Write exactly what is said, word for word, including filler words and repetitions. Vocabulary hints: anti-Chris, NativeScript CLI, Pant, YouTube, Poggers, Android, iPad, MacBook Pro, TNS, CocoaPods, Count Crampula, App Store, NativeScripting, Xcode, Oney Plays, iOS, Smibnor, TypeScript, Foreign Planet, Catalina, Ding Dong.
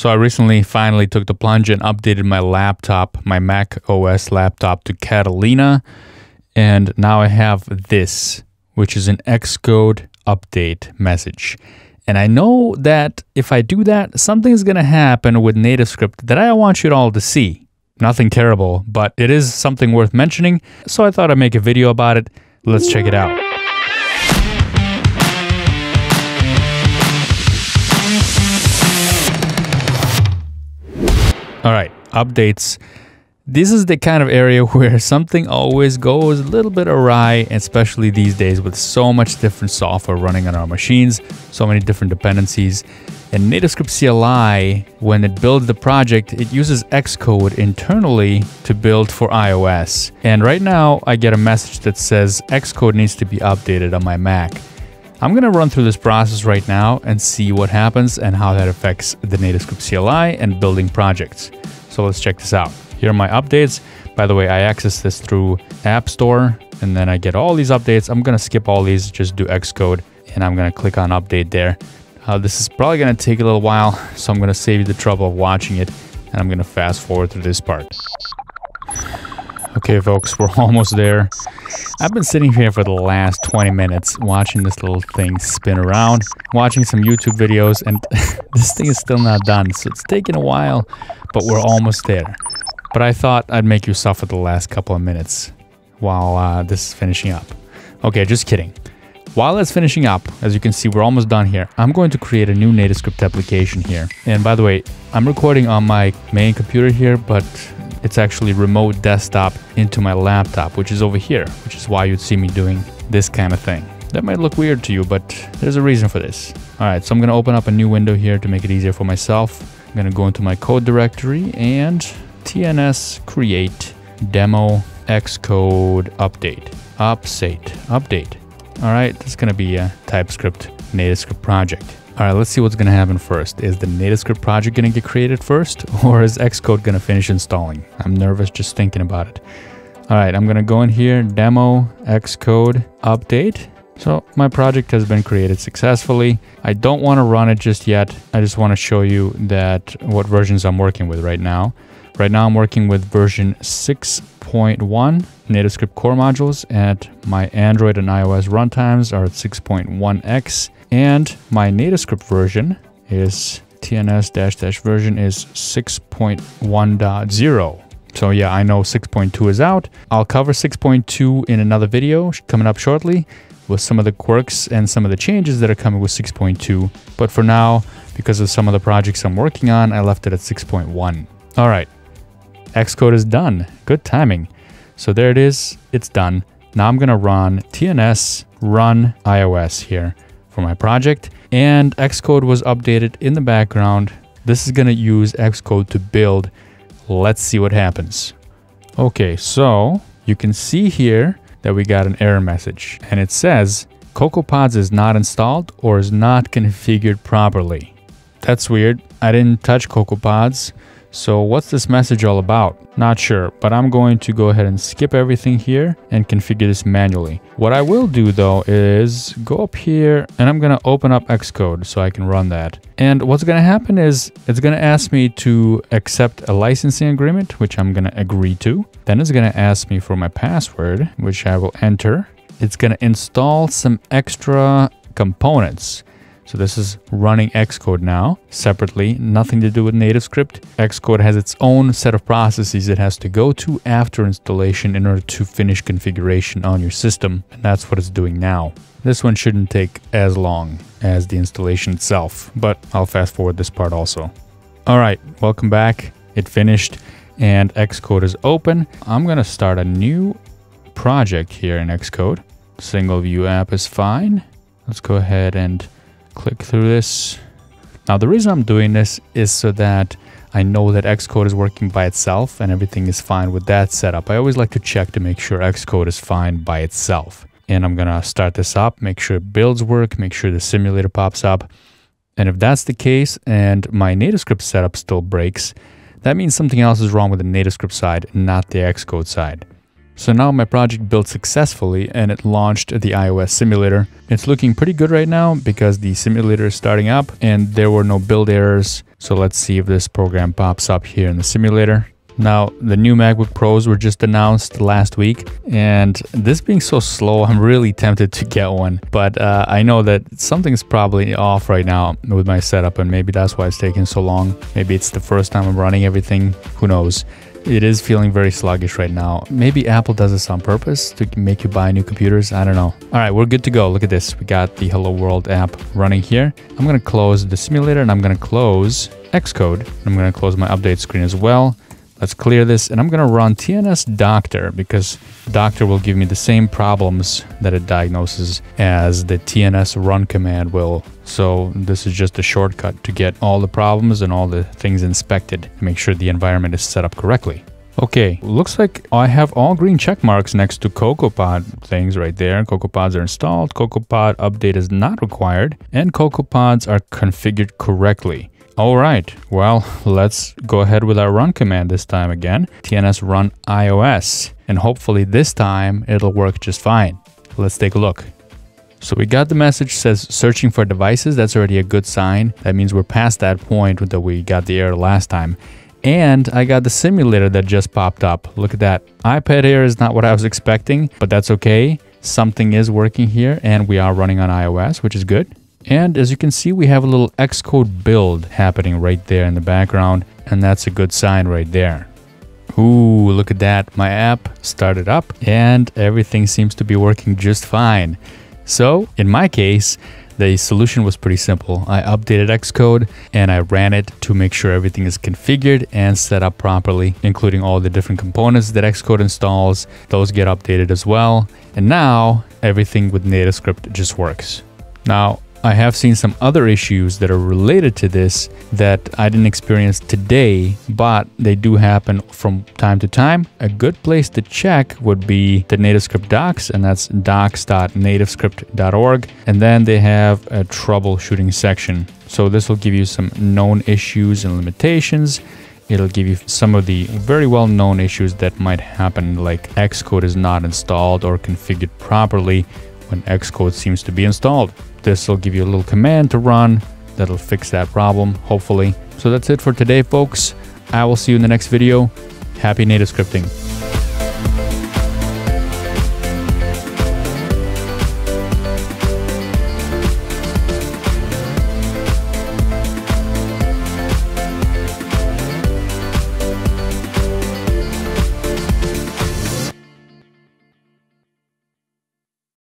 So I recently finally took the plunge and updated my laptop, my Mac O S laptop, to Catalina. And now I have this, which is an Xcode update message. And I know that if I do that, something's gonna happen with NativeScript that I want you all to see. Nothing terrible, but it is something worth mentioning. So I thought I'd make a video about it. Let's check it out. All right, updates. This is the kind of area where something always goes a little bit awry, especially these days with so much different software running on our machines, so many different dependencies. And NativeScript C L I, when it builds the project, it uses Xcode internally to build for iOS. And right now I get a message that says Xcode needs to be updated on my Mac. I'm gonna run through this process right now and see what happens and how that affects the NativeScript C L I and building projects. So let's check this out. Here are my updates. By the way, I access this through App Store and then I get all these updates. I'm gonna skip all these, just do Xcode, and I'm gonna click on update there. Uh, this is probably gonna take a little while, so I'm gonna save you the trouble of watching it, and I'm gonna fast forward through this part. Okay folks, we're almost there. I've been sitting here for the last twenty minutes watching this little thing spin around, watching some YouTube videos, and this thing is still not done. So it's taking a while, but we're almost there. But I thought I'd make you suffer the last couple of minutes while uh, this is finishing up. Okay, just kidding. While it's finishing up, as you can see, we're almost done here. I'm going to create a new NativeScript application here. And by the way, I'm recording on my main computer here, but it's actually remote desktop into my laptop, which is over here, which is why you'd see me doing this kind of thing. That might look weird to you, but there's a reason for this. All right, so I'm gonna open up a new window here to make it easier for myself. I'm gonna go into my code directory and T N S create demo Xcode update, upsate, update. All right, that's gonna be a TypeScript NativeScript project. All right, let's see what's gonna happen first. Is the NativeScript project gonna get created first, or is Xcode gonna finish installing? I'm nervous just thinking about it. All right, I'm gonna go in here, demo Xcode update. So my project has been created successfully. I don't wanna run it just yet. I just wanna show you that what versions I'm working with right now. Right now I'm working with version six point one NativeScript core modules, and my Android and iOS runtimes are at six point one x, and my NativeScript version is T N S dash dash version is six point one point zero. So yeah, I know six point two is out. I'll cover six point two in another video coming up shortly with some of the quirks and some of the changes that are coming with six point two. But for now, because of some of the projects I'm working on, I left it at six point one. All right. Xcode is done. Good timing. So there it is. It's done. Now I'm going to run T N S run iOS here for my project. And Xcode was updated in the background. This is going to use Xcode to build. Let's see what happens. Okay, so you can see here that we got an error message. And it says CocoaPods is not installed or is not configured properly. That's weird. I didn't touch CocoaPods. So what's this message all about? Not sure, but I'm going to go ahead and skip everything here and configure this manually. What I will do though is go up here and I'm gonna open up Xcode so I can run that. And what's gonna happen is it's gonna ask me to accept a licensing agreement, which I'm gonna agree to. Then it's gonna ask me for my password, which I will enter. It's gonna install some extra components. So this is running Xcode now separately, nothing to do with NativeScript. Xcode has its own set of processes it has to go to after installation in order to finish configuration on your system. And that's what it's doing now. This one shouldn't take as long as the installation itself, but I'll fast forward this part also. All right, welcome back. It finished and Xcode is open. I'm gonna start a new project here in Xcode. Single view app is fine. Let's go ahead and click through this. Now the reason I'm doing this is so that I know that Xcode is working by itself and everything is fine with that setup. I always like to check to make sure Xcode is fine by itself. And I'm gonna start this up, make sure builds work, make sure the simulator pops up. And if that's the case and my NativeScript setup still breaks, that means something else is wrong with the NativeScript side, not the Xcode side. So now my project built successfully and it launched the iOS simulator. It's looking pretty good right now because the simulator is starting up and there were no build errors. So let's see if this program pops up here in the simulator. Now, the new MacBook Pros were just announced last week, and this being so slow, I'm really tempted to get one. But uh, I know that something's probably off right now with my setup, and maybe that's why it's taking so long. Maybe it's the first time I'm running everything. Who knows? It is feeling very sluggish right now. Maybe Apple does this on purpose to make you buy new computers. I don't know. All right, we're good to go. Look at this. We got the Hello World app running here. I'm going to close the simulator, and I'm going to close Xcode. I'm going to close my update screen as well. Let's clear this, and I'm gonna run T N S Doctor because Doctor will give me the same problems that it diagnoses as the T N S run command will. So this is just a shortcut to get all the problems and all the things inspected and make sure the environment is set up correctly. Okay, looks like I have all green check marks next to CocoaPod things right there. CocoaPods are installed, CocoaPod update is not required, and CocoaPods are configured correctly. All right, well, let's go ahead with our run command this time again. T N S run iOS, and hopefully this time it'll work just fine. Let's take a look. So we got the message says searching for devices. That's already a good sign. That means we're past that point that we got the error last time. And I got the simulator that just popped up. Look at that. iPad error is not what I was expecting, but that's okay. Something is working here, and we are running on iOS, which is good. And as you can see, we have a little Xcode build happening right there in the background, and that's a good sign right there. Ooh, look at that. My app started up and everything seems to be working just fine. So in my case, the solution was pretty simple. I updated Xcode and I ran it to make sure everything is configured and set up properly, including all the different components that Xcode installs. Those get updated as well. And now everything with NativeScript just works. Now, I have seen some other issues that are related to this that I didn't experience today, but they do happen from time to time. A good place to check would be the NativeScript docs, and that's docs dot nativescript dot org. And then they have a troubleshooting section. So this will give you some known issues and limitations. It'll give you some of the very well-known issues that might happen, like Xcode is not installed or configured properly when Xcode seems to be installed. This will give you a little command to run that'll fix that problem, hopefully. So that's it for today, folks. I will see you in the next video. Happy NativeScripting.